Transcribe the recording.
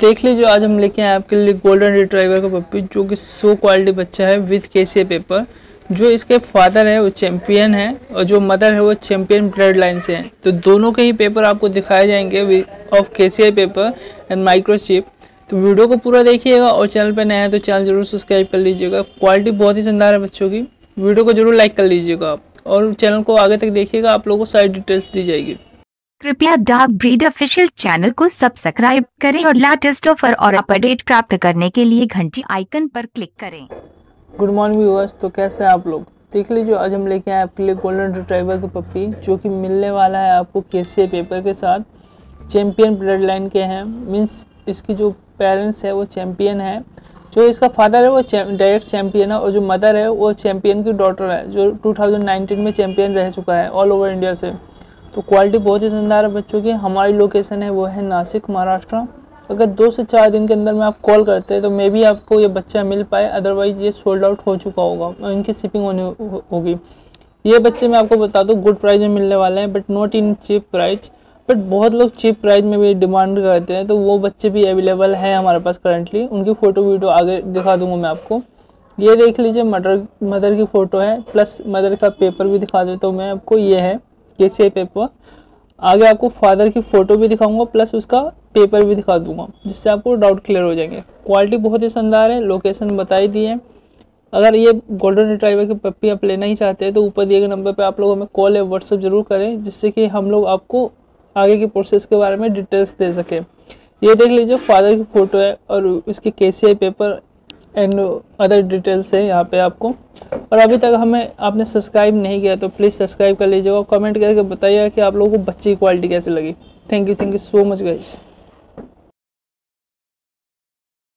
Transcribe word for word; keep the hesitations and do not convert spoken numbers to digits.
देख लीजिए आज हम लेके आए आपके लिए गोल्डन रिट्राइवर का पप्पी जो कि सो क्वालिटी बच्चा है विथ केसीआई पेपर। जो इसके फादर है वो चैम्पियन है और जो मदर है वो चैम्पियन ब्लड लाइन से हैं। तो दोनों के ही पेपर आपको दिखाए जाएंगे of KCI paper and microchip. तो वीडियो को पूरा देखिएगा और चैनल पर नया है तो चैनल जरूर सब्सक्राइब कर लीजिएगा। क्वालिटी बहुत ही शानदार है बच्चों की। वीडियो को जरूर लाइक कर लीजिएगा आप और चैनल को आगे तक देखिएगा, आप लोगों को सारी डिटेल्स दी जाएगी। कृपया डार्क ब्रीड ऑफिशियल चैनल को सब्सक्राइब करें और लेटेस्ट ऑफर और अपडेट प्राप्त करने के लिए घंटी आइकन पर क्लिक करें। गुड मॉर्निंग व्यूअर्स, तो कैसे हैं आप लोग? देख लीजिए आज हम लेके आए आपके लिए गोल्डन रिट्राइवर का पप्पी जो कि मिलने वाला है आपको केसीआई पेपर के साथ। चैम्पियन ब्लड लाइन के हैं, मीन्स इसकी जो पेरेंट्स है वो चैम्पियन है। जो इसका फादर है वो डायरेक्ट चैम्पियन है और जो मदर है वो चैम्पियन की डॉटर है जो टू थाउजेंड नाइनटीन में चैम्पियन रह चुका है ऑल ओवर इंडिया से। तो क्वालिटी बहुत ही शानदार है बच्चों की। हमारी लोकेशन है वो है नासिक महाराष्ट्र। अगर दो से चार दिन के अंदर में आप कॉल करते हैं तो मे भी आपको ये बच्चा मिल पाए, अदरवाइज़ ये सोल्ड आउट हो चुका होगा और इनकी शिपिंग होनी होगी। ये बच्चे मैं आपको बता दूँ गुड प्राइस में मिलने वाले हैं but not in cheap price. But बहुत लोग चीप प्राइस में भी डिमांड करते हैं तो वो बच्चे भी अवेलेबल हैं हमारे पास करंटली। उनकी फ़ोटो वीडियो आगे दिखा दूँगा मैं आपको। ये देख लीजिए मदर मदर की फ़ोटो है प्लस मदर का पेपर भी दिखा देता हूँ मैं आपको। ये है केसीआई पेपर। आगे आपको फादर की फ़ोटो भी दिखाऊंगा प्लस उसका पेपर भी दिखा दूंगा जिससे आपको डाउट क्लियर हो जाएंगे। क्वालिटी बहुत ही शानदार है। लोकेशन बताई दी है। अगर ये गोल्डन रिट्राइवर की पप्पी आप लेना ही चाहते हैं तो ऊपर दिए गए नंबर पे आप लोग हमें कॉल या व्हाट्सअप जरूर करें जिससे कि हम लोग आपको आगे के प्रोसेस के बारे में डिटेल्स दे सकें। ये देख लीजिए फादर की फ़ोटो है और इसके KCI paper and other details है यहाँ पे आपको। और अभी तक हमें आपने सब्सक्राइब नहीं किया तो प्लीज़ सब्सक्राइब कर लीजिएगा और कमेंट करके बताइएगा कि आप लोगों को बच्चे की क्वालिटी कैसे लगी। Thank you thank you so much guys.